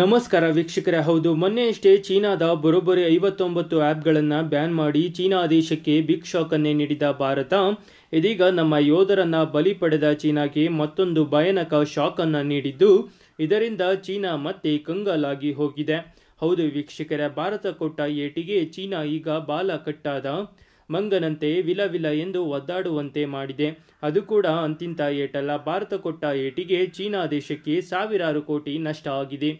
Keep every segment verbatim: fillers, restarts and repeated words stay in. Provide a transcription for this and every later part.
ನಮಸ್ಕಾರ ವೀಕ್ಷಕರೇ, ಹೌದು, ಮೊನ್ನೆಯಷ್ಟೇ ಚೀನಾದ ಬರೋಬ್ಬರಿ ಐವತ್ತೊಂಬತ್ತು ಆ್ಯಪ್ಗಳನ್ನು ಬ್ಯಾನ್ ಮಾಡಿ ಚೀನಾ ದೇಶಕ್ಕೆ ಬಿಗ್ ಶಾಕ್ ಅನ್ನೇ ನೀಡಿದ ಭಾರತ ಇದೀಗ ನಮ್ಮ ಯೋಧರನ್ನ ಬಲಿ ಪಡೆದ ಚೀನಾಗೆ ಮತ್ತೊಂದು ಭಯಾನಕ ಶಾಕ್ ಅನ್ನು ನೀಡಿದ್ದು ಇದರಿಂದ ಚೀನಾ ಮತ್ತೆ ಕಂಗಾಲಾಗಿ ಹೋಗಿದೆ. ಹೌದು ವೀಕ್ಷಕರೇ, ಭಾರತ ಕೊಟ್ಟ ಏಟಿಗೆ ಚೀನಾ ಈಗ ಬಾಲ ಕಟ್ಟಾದ ಮಂಗನಂತೆ ವಿಲ ವಿಲ ಎಂದು ಒದ್ದಾಡುವಂತೆ ಮಾಡಿದೆ. ಅದು ಕೂಡ ಅಂತಿಂತ ಏಟಲ್ಲ, ಭಾರತ ಕೊಟ್ಟ ಏಟಿಗೆ ಚೀನಾ ದೇಶಕ್ಕೆ ಸಾವಿರಾರು ಕೋಟಿ ನಷ್ಟ ಆಗಿದೆ.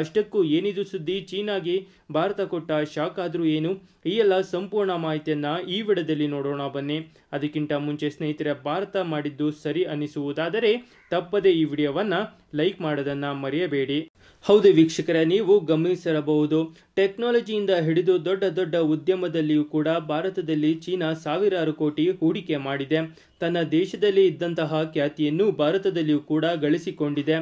ಅಷ್ಟಕ್ಕೂ ಏನಿದು ಸುದ್ದಿ, ಚೀನಾಗೆ ಭಾರತ ಕೊಟ್ಟ ಶಾಕ್ ಆದರೂ ಏನು? ಈ ಎಲ್ಲ ಸಂಪೂರ್ಣ ಮಾಹಿತಿಯನ್ನು ಈ ವಿಡಿಯೋದಲ್ಲಿ ನೋಡೋಣ ಬನ್ನಿ. ಅದಕ್ಕಿಂತ ಮುಂಚೆ ಸ್ನೇಹಿತರೆ, ಭಾರತ ಮಾಡಿದ್ದು ಸರಿ ಅನಿಸುವುದಾದರೆ ತಪ್ಪದೇ ಈ ವಿಡಿಯೋವನ್ನು ಲೈಕ್ ಮಾಡೋದನ್ನು ಮರೆಯಬೇಡಿ. ಹೌದು ವೀಕ್ಷಕರೇ, ನೀವು ಗಮನಿಸಿರಬಹುದು, ಟೆಕ್ನಾಲಜಿಯಿಂದ ಹಿಡಿದು ದೊಡ್ಡ ದೊಡ್ಡ ಉದ್ಯಮದಲ್ಲಿಯೂ ಕೂಡ ಭಾರತದಲ್ಲಿ ಚೀನಾ ಸಾವಿರಾರು ಕೋಟಿ ಹೂಡಿಕೆ ಮಾಡಿದೆ. ತನ್ನ ದೇಶದಲ್ಲಿ ಇದ್ದಂತಹ ಖ್ಯಾತಿಯನ್ನು ಭಾರತದಲ್ಲಿಯೂ ಕೂಡ ಗಳಿಸಿಕೊಂಡಿದೆ.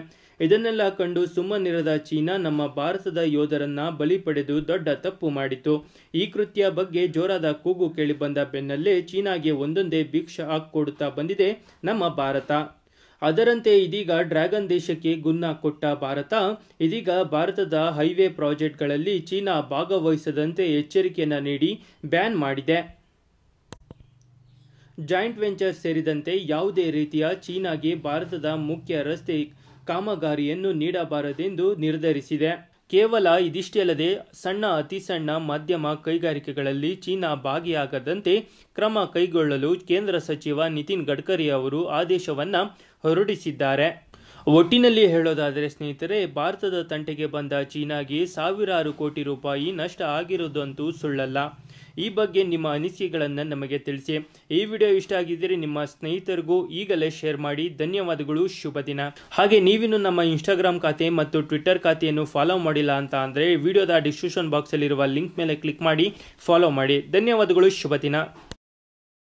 ಇದನ್ನೆಲ್ಲ ಕಂಡು ಸುಮ್ಮನಿರದ ಚೀನಾ ನಮ್ಮ ಭಾರತದ ಯೋಧರನ್ನ ಬಲಿ ಪಡೆದು ದೊಡ್ಡ ತಪ್ಪು ಮಾಡಿತು. ಈ ಕೃತ್ಯ ಬಗ್ಗೆ ಜೋರಾದ ಕೂಗು ಕೇಳಿಬಂದ ಬೆನ್ನಲ್ಲೇ ಚೀನಾಗೆ ಒಂದೊಂದೇ ಬಿಗ್ ಶಾಕ್ ಕೊಡುತ್ತಾ ಬಂದಿದೆ ನಮ್ಮ ಭಾರತ. ಅದರಂತೆ ಇದೀಗ ಡ್ರ್ಯಾಗನ್ ದೇಶಕ್ಕೆ ಗುನ್ನ ಕೊಟ್ಟ ಭಾರತ ಇದೀಗ ಭಾರತದ ಹೈವೇ ಪ್ರಾಜೆಕ್ಟ್ಗಳಲ್ಲಿ ಚೀನಾ ಭಾಗವಹಿಸದಂತೆ ಎಚ್ಚರಿಕೆಯನ್ನು ನೀಡಿ ಬ್ಯಾನ್ ಮಾಡಿದೆ. ಜಾಯಿಂಟ್ ವೆಂಚರ್ ಸೇರಿದಂತೆ ಯಾವುದೇ ರೀತಿಯ ಚೀನಾಗೆ ಭಾರತದ ಮುಖ್ಯ ರಸ್ತೆ ಕಾಮಗಾರಿಯನ್ನು ನೀಡಬಾರದೆಂದು ನಿರ್ಧರಿಸಿದೆ. ಕೇವಲ ಇದಿಷ್ಟೇ ಅಲ್ಲದೆ ಸಣ್ಣ ಅತಿ ಸಣ್ಣ ಮಧ್ಯಮ ಕೈಗಾರಿಕೆಗಳಲ್ಲಿ ಚೀನಾ ಭಾಗಿಯಾಗದಂತೆ ಕ್ರಮ ಕೈಗೊಳ್ಳಲು ಕೇಂದ್ರ ಸಚಿವ ನಿತಿನ್ ಗಡ್ಕರಿ ಅವರು ಆದೇಶವನ್ನು ಹೊರಡಿಸಿದ್ದಾರೆ. ಒಟ್ಟಿನಲ್ಲಿ ಹೇಳೋದಾದರೆ ಸ್ನೇಹಿತರೆ, ಭಾರತದ ತಂಟೆಗೆ ಬಂದ ಚೀನಾಗೆ ಸಾವಿರಾರು ಕೋಟಿ ರೂಪಾಯಿ ನಷ್ಟ ಆಗಿರುವುದಂತೂ ಸುಳ್ಳಲ್ಲ. ಈ ಬಗ್ಗೆ ನಿಮ್ಮ ಅನಿಸಿಕೆಗಳನ್ನು ನಮಗೆ ತಿಳಿಸಿ. ಈ ವಿಡಿಯೋ ಇಷ್ಟ ಆಗಿದ್ದರೆ ನಿಮ್ಮ ಸ್ನೇಹಿತರಿಗೂ ಈಗಲೇ ಶೇರ್ ಮಾಡಿ. ಧನ್ಯವಾದಗಳು, ಶುಭ ದಿನ. ಹಾಗೆ ನೀವಿನ್ನು ನಮ್ಮ ಇನ್ಸ್ಟಾಗ್ರಾಮ್ ಖಾತೆ ಮತ್ತು ಟ್ವಿಟರ್ ಖಾತೆಯನ್ನು ಫಾಲೋ ಮಾಡಿಲ್ಲ ಅಂತ ಅಂದರೆ ವಿಡಿಯೋದ ಡಿಸ್ಕ್ರಿಪ್ಷನ್ ಬಾಕ್ಸಲ್ಲಿರುವ ಲಿಂಕ್ ಮೇಲೆ ಕ್ಲಿಕ್ ಮಾಡಿ ಫಾಲೋ ಮಾಡಿ. ಧನ್ಯವಾದಗಳು, ಶುಭ ದಿನ.